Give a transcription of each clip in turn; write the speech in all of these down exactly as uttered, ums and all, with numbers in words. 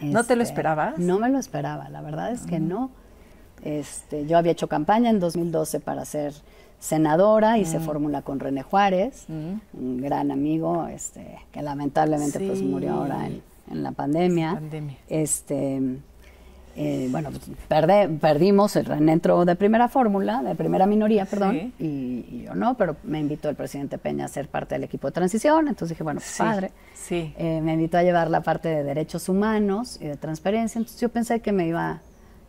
¿No este, te lo esperabas? No me lo esperaba, la verdad es que no. Este, yo había hecho campaña en dos mil doce para ser senadora y mm. se formula con René Juárez, mm. un gran amigo este, que lamentablemente sí. pues, murió ahora en, en la pandemia. pandemia. Este, eh, bueno, pues, perde, perdimos, el René entró de primera fórmula, de primera minoría, perdón, sí. y, y yo no, pero me invitó el presidente Peña a ser parte del equipo de transición, entonces dije, bueno, pues sí. padre. Sí. Eh, me invitó a llevar la parte de derechos humanos y de transparencia, entonces yo pensé que me iba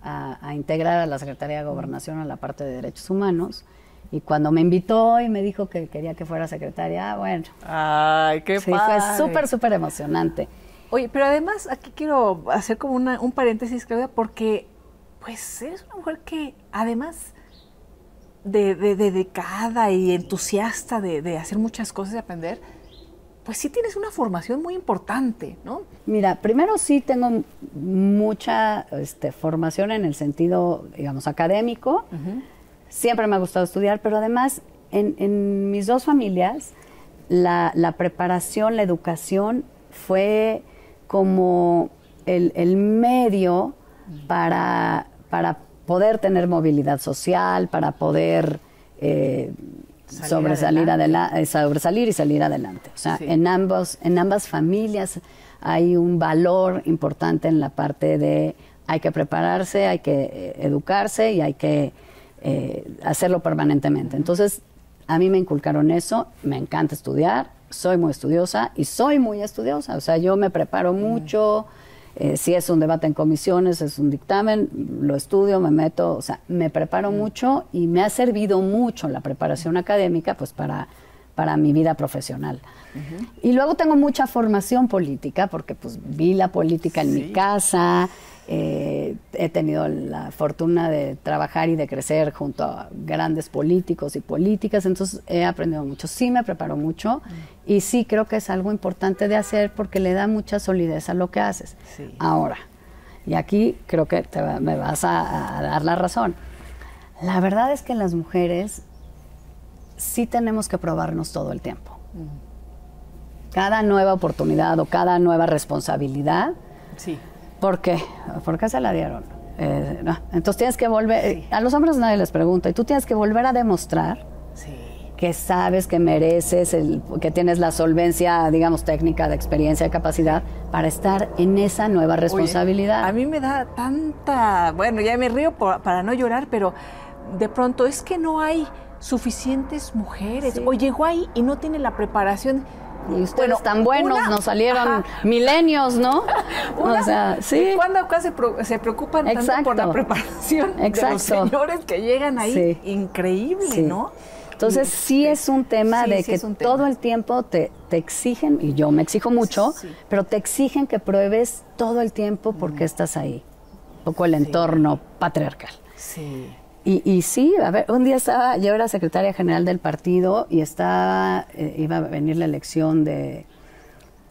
a, a integrar a la Secretaría de Gobernación a la parte de derechos humanos. Y cuando me invitó y me dijo que quería que fuera secretaria, bueno. ¡Ay, qué sí, padre! Fue súper, súper emocionante. Oye, pero además aquí quiero hacer como una, un paréntesis, Claudia, porque pues eres una mujer que además de, de, de dedicada y entusiasta de, de hacer muchas cosas y aprender, pues sí tienes una formación muy importante, ¿no? Mira, primero sí tengo mucha este, formación en el sentido, digamos, académico. Uh-huh. Siempre me ha gustado estudiar, pero además en, en mis dos familias la, la preparación, la educación fue como el, el medio para, para poder tener movilidad social, para poder eh, sobresalir, adelante. Adela- sobresalir y salir adelante. O sea, sí. en, ambos, en ambas familias hay un valor importante en la parte de hay que prepararse, hay que eh, educarse y hay que... Eh, hacerlo permanentemente. Entonces, a mí me inculcaron eso, me encanta estudiar, soy muy estudiosa y soy muy estudiosa, o sea, yo me preparo mucho, eh, si es un debate en comisiones, es un dictamen, lo estudio, me meto, o sea, me preparo mucho y me ha servido mucho la preparación académica, pues, para... para mi vida profesional. Uh-huh. Y luego tengo mucha formación política, porque pues vi la política en sí. mi casa, eh, he tenido la fortuna de trabajar y de crecer junto a grandes políticos y políticas, entonces he aprendido mucho, sí me preparo mucho, uh-huh. y sí creo que es algo importante de hacer porque le da mucha solidez a lo que haces. Sí. Ahora, y aquí creo que te va, me vas a, a dar la razón, la verdad es que las mujeres... sí tenemos que probarnos todo el tiempo. Cada nueva oportunidad o cada nueva responsabilidad. Sí. ¿Por qué? ¿Por qué se la dieron? Eh, no. Entonces tienes que volver... Sí. A los hombres nadie les pregunta. Y tú tienes que volver a demostrar sí. que sabes, que mereces, el, que tienes la solvencia, digamos, técnica, de experiencia, de capacidad, para estar en esa nueva responsabilidad. Oye, a mí me da tanta... Bueno, ya me río por, para no llorar, pero de pronto es que no hay... suficientes mujeres, sí. o llegó ahí y no tiene la preparación. Y ustedes bueno, tan buenos, una, nos salieron ajá. milenios, ¿no? una, o sea, sí. ¿Cuándo acá se, pro, se preocupan Exacto. tanto por la preparación Exacto. de los señores que llegan ahí? Sí. Increíble, sí. ¿no? Entonces, sí es un tema sí, de sí que tema. todo el tiempo te, te exigen, y yo me exijo mucho, sí. pero te exigen que pruebes todo el tiempo porque mm. estás ahí. Un poco el sí. entorno patriarcal. Sí. Y, y sí, a ver, un día estaba, yo era secretaria general del partido y estaba, eh, iba a venir la elección de,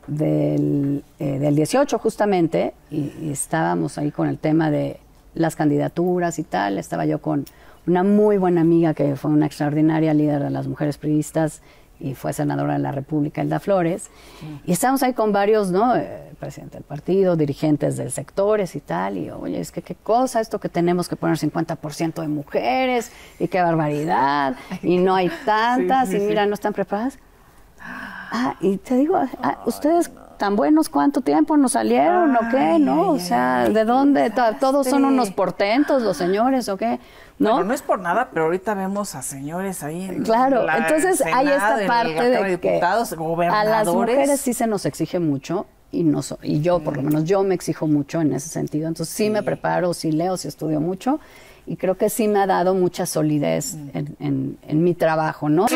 del, eh, del dieciocho justamente, y, y estábamos ahí con el tema de las candidaturas y tal, estaba yo con una muy buena amiga que fue una extraordinaria líder de las mujeres priistas y fue senadora de la República, Elda Flores, sí. y estábamos ahí con varios, ¿no?, eh, presidente del partido, dirigentes de sectores y tal, y oye, es que qué cosa, esto que tenemos que poner cincuenta por ciento de mujeres, y qué barbaridad, y no hay tantas, sí, sí, y mira, sí. no están preparadas. Ah, y te digo, ah, ustedes tan buenos, ¿cuánto tiempo nos salieron ay, o qué? ¿No? Ay, o sea, ay, ¿de dónde? Todos son unos portentos los señores, ¿o qué? ¿No? Bueno, no es por nada, pero ahorita vemos a señores ahí en Claro, la, entonces Senado, hay esta parte de, de diputados, que gobernadores. A las mujeres sí se nos exige mucho y, no so, y yo, mm. por lo menos, yo me exijo mucho en ese sentido. Entonces sí, sí me preparo, sí leo, sí estudio mucho y creo que sí me ha dado mucha solidez mm. en, en, en mi trabajo, ¿no?